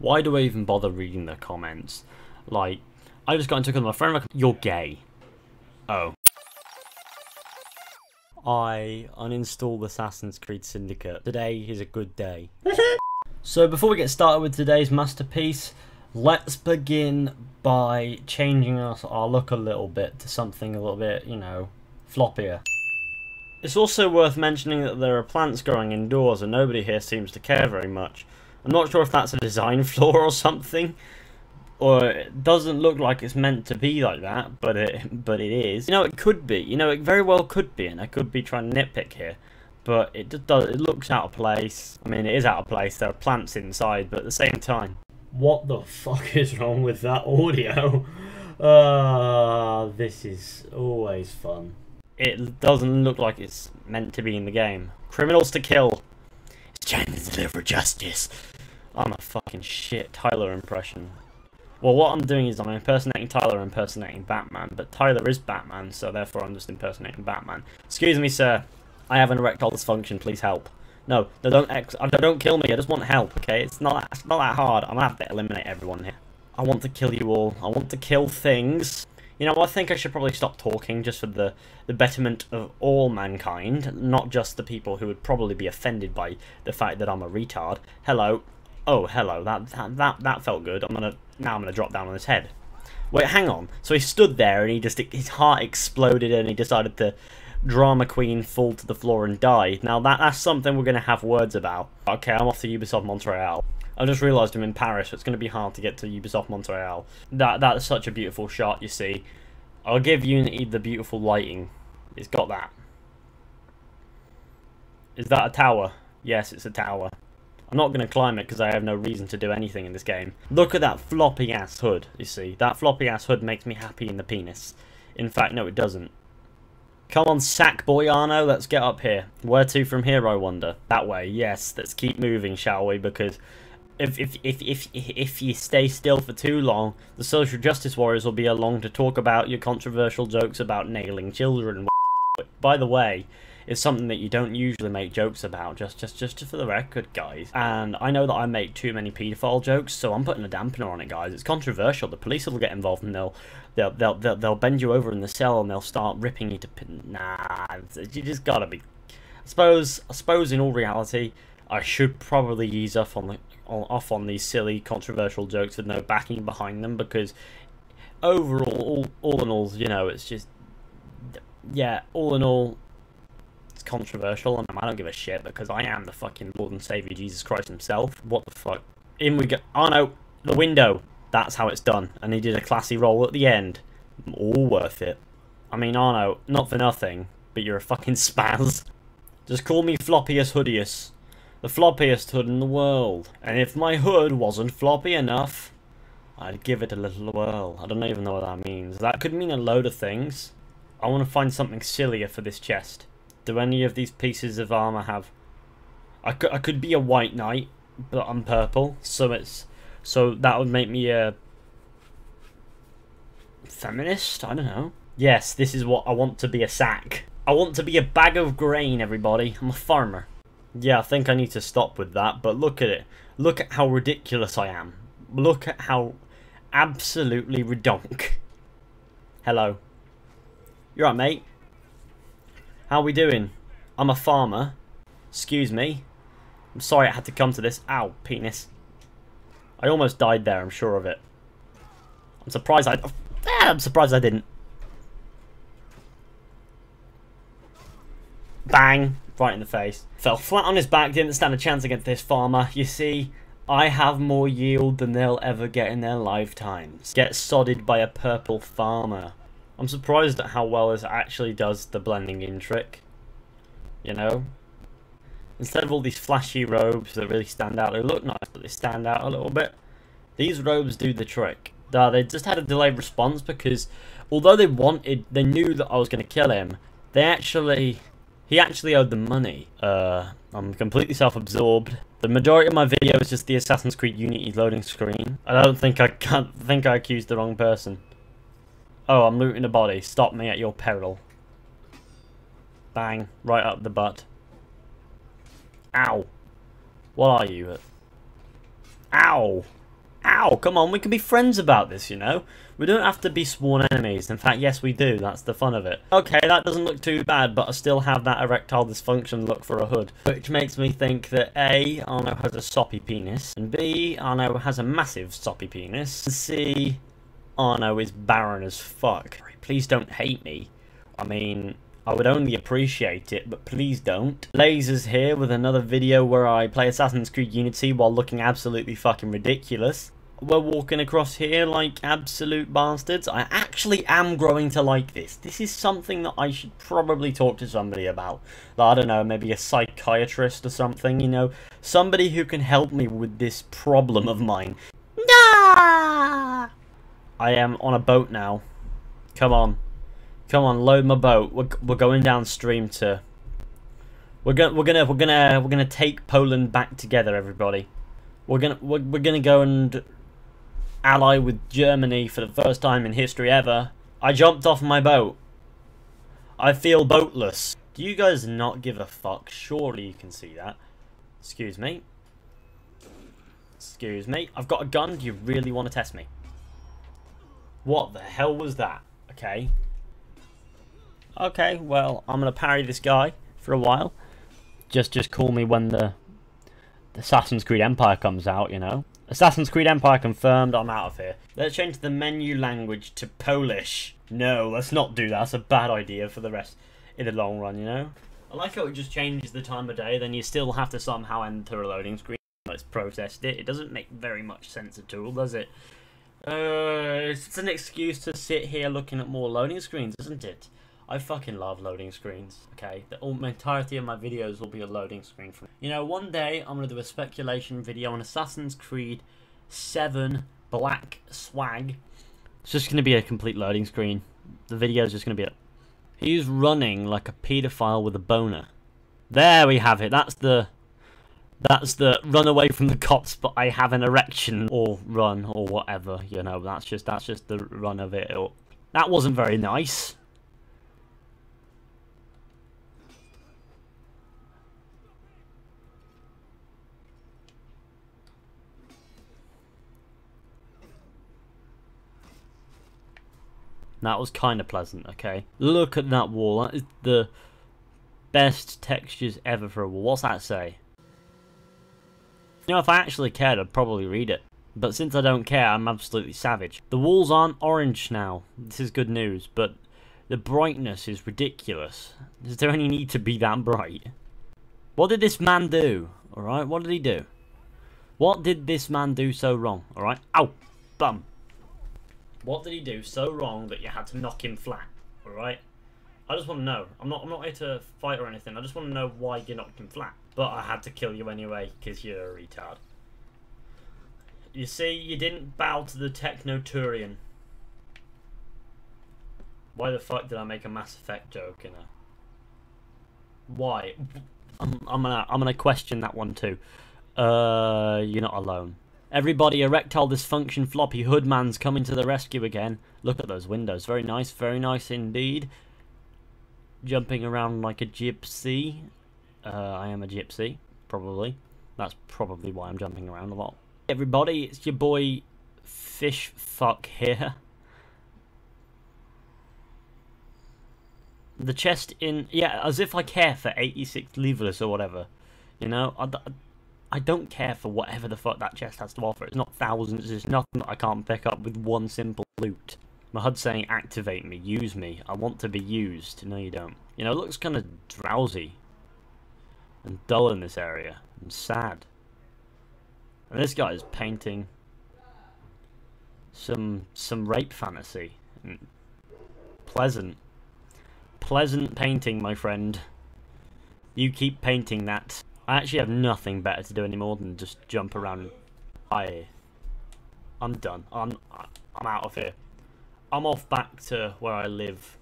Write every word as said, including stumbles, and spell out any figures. Why do I even bother reading the comments? Like, I just got into it with my friend. You're gay. Oh. I uninstalled Assassin's Creed Syndicate. Today is a good day. So before we get started with today's masterpiece, let's begin by changing us our look a little bit to something a little bit, you know, floppier. It's also worth mentioning that there are plants growing indoors and nobody here seems to care very much. I'm not sure if that's a design flaw or something, or it doesn't look like it's meant to be like that, but it but it is. You know, it could be. You know, it very well could be, and I could be trying to nitpick here, but it just does. It looks out of place. I mean, it is out of place. There are plants inside, but at the same time, what the fuck is wrong with that audio? Ah, uh, this is always fun. It doesn't look like it's meant to be in the game. Criminals to kill. It's time to deliver justice. I'm a fucking shit Tyler impression. Well, what I'm doing is I'm impersonating Tyler, impersonating Batman, but Tyler is Batman, so therefore I'm just impersonating Batman. Excuse me, sir. I have an erectile dysfunction. Please help. No, no, don't ex don't kill me. I just want help. Okay, it's not it's not that hard. I'm gonna have to eliminate everyone here. I want to kill you all. I want to kill things. You know, I think I should probably stop talking just for the, the betterment of all mankind, not just the people who would probably be offended by the fact that I'm a retard. Hello. Oh, hello. That that that, that felt good. I'm gonna now I'm gonna drop down on his head. Wait, hang on. So he stood there and he just his heart exploded and he decided to drama queen fall to the floor and die. Now that that's something we're gonna have words about. Okay, I'm off to Ubisoft Montreal. I just realised I'm in Paris, so it's going to be hard to get to Ubisoft Montreal. That That's such a beautiful shot, you see. I'll give Unity the beautiful lighting. It's got that. Is that a tower? Yes, it's a tower. I'm not going to climb it because I have no reason to do anything in this game. Look at that floppy-ass hood, you see. That floppy-ass hood makes me happy in the penis. In fact, no, it doesn't. Come on, Sackboy Arno, let's get up here. Where to from here, I wonder? That way, yes. Let's keep moving, shall we? Because... If, if if if if you stay still for too long, the social justice warriors will be along to talk about your controversial jokes about nailing children. By the way, it's something that you don't usually make jokes about. Just just just for the record, guys. And I know that I make too many pedophile jokes, so I'm putting a dampener on it, guys. It's controversial. The police will get involved, and they'll they'll they'll they'll, they'll bend you over in the cell, and they'll start ripping you to pin. Nah, you just gotta be. I suppose I suppose in all reality, I should probably ease off on the. off on these silly controversial jokes with no backing behind them, because overall all, all in all, you know, it's just, yeah, all in all it's controversial and I don't give a shit because I am the fucking Lord and Savior Jesus Christ himself. What the fuck, in we go. Oh no, the window, that's how it's done, and he did a classy roll at the end. All worth it. I mean, Arno, not for nothing, but you're a fucking spaz. Just call me Floppiest Hoodiest. The floppiest hood in the world. And if my hood wasn't floppy enough, I'd give it a little whirl. I don't even know what that means. That could mean a load of things. I want to find something sillier for this chest. Do any of these pieces of armor have... I could, I could be a white knight, but I'm purple. So it's so that would make me a... feminist? I don't know. Yes, this is what I want to be, a sack. I want to be a bag of grain, everybody. I'm a farmer. Yeah, I think I need to stop with that, but look at it. Look at how ridiculous I am. Look at how absolutely redonk. Hello. You alright, mate? How we doing? I'm a farmer. Excuse me. I'm sorry I had to come to this. Ow, penis. I almost died there, I'm sure of it. I'm surprised I... I'm surprised I didn't. Bang. Right in the face. Fell flat on his back, didn't stand a chance against this farmer. You see, I have more yield than they'll ever get in their lifetimes. Get sodded by a purple farmer. I'm surprised at how well this actually does the blending in trick. You know? Instead of all these flashy robes that really stand out, they look nice, but they stand out a little bit. These robes do the trick. Uh, they just had a delayed response because, although they wanted, they knew that I was going to kill him, they actually... He actually owed them money. Uh, I'm completely self-absorbed. The majority of my video is just the Assassin's Creed Unity loading screen. I don't think I can't think I accused the wrong person. Oh, I'm looting a body. Stop me at your peril. Bang. Right up the butt. Ow. What are you? Ow. Ow, come on, we can be friends about this, you know? We don't have to be sworn enemies. In fact, yes, we do. That's the fun of it. Okay, that doesn't look too bad, but I still have that erectile dysfunction look for a hood. Which makes me think that A, Arno has a soppy penis, and B, Arno has a massive soppy penis, and C, Arno is barren as fuck. Please don't hate me. I mean, I would only appreciate it, but please don't. Lasers here with another video where I play Assassin's Creed Unity while looking absolutely fucking ridiculous. We're walking across here like absolute bastards. I actually am growing to like this. This is something that I should probably talk to somebody about. I don't know, maybe a psychiatrist or something, you know. Somebody who can help me with this problem of mine. Nah! I am on a boat now. Come on. Come on, load my boat. We're, we're going downstream to. We're gonna we're gonna we're gonna we're gonna take Poland back together, everybody. We're gonna we're, we're gonna go and ally with Germany for the first time in history ever. I jumped off my boat. I feel boatless. Do you guys not give a fuck? Surely you can see that. Excuse me. Excuse me. I've got a gun. Do you really want to test me? What the hell was that? Okay. Okay, well, I'm gonna parry this guy for a while. Just, just call me when the, the Assassin's Creed Empire comes out, you know. Assassin's Creed Empire confirmed. I'm out of here. Let's change the menu language to Polish. No, let's not do that. That's a bad idea for the rest in the long run, you know. I like how it just changes the time of day. Then you still have to somehow enter a loading screen. Let's process it. It doesn't make very much sense at all, does it? Uh, it's an excuse to sit here looking at more loading screens, isn't it? I fucking love loading screens, okay? The entirety of my videos will be a loading screen for me. You know, one day I'm going to do a speculation video on Assassin's Creed seven Black Swag. It's just going to be a complete loading screen. The video's just going to be a... He's running like a pedophile with a boner. There we have it. That's the... That's the run away from the cops, but I have an erection. Or run, or whatever, you know. That's just, that's just the run of it. That wasn't very nice. That was kind of pleasant, okay? Look at that wall. That is the best textures ever for a wall. What's that say? You know, if I actually cared, I'd probably read it. But since I don't care, I'm absolutely savage. The walls aren't orange now. This is good news, but the brightness is ridiculous. Is there any need to be that bright? What did this man do? Alright, what did he do? What did this man do so wrong? Alright, ow! Bum! What did he do so wrong that you had to knock him flat? All right, I just want to know. I'm not. I'm not here to fight or anything. I just want to know why you knocked him flat. But I had to kill you anyway because you're a retard. You see, you didn't bow to the Technoturian. Why the fuck did I make a Mass Effect joke in a? Why? I'm, I'm gonna. I'm gonna question that one too. Uh, you're not alone. Everybody, erectile dysfunction floppy hoodman's coming to the rescue again. Look at those windows. Very nice, very nice indeed. Jumping around like a gypsy. Uh, I am a gypsy, probably. That's probably why I'm jumping around a lot. Everybody, it's your boy Fish Fuck here. The chest in... Yeah, as if I care for eighty-six levelers or whatever. You know, I... I I don't care for whatever the fuck that chest has to offer. It's not thousands, it's nothing that I can't pick up with one simple loot. My H U D's saying, activate me, use me. I want to be used. No, you don't. You know, it looks kind of drowsy. And dull in this area. And sad. And this guy is painting some some rape fantasy. And pleasant. Pleasant painting, my friend. You keep painting that. I actually have nothing better to do anymore than just jump around. I, I'm done. I'm, I'm out of here. I'm off back to where I live.